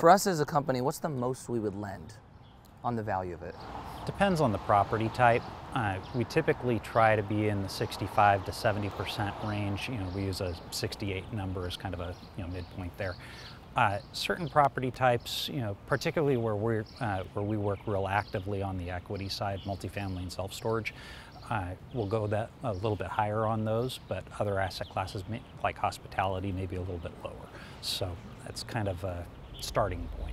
For us as a company, what's the most we would lend on the value of it? Depends on the property type. We typically try to be in the 65 to 70% range. You know, we use a 68 number as kind of a midpoint there. Certain property types, particularly where we work real actively on the equity side, multifamily and self-storage, we'll go that a little bit higher on those. But other asset classes, like hospitality, maybe a little bit lower. So that's kind of a starting point.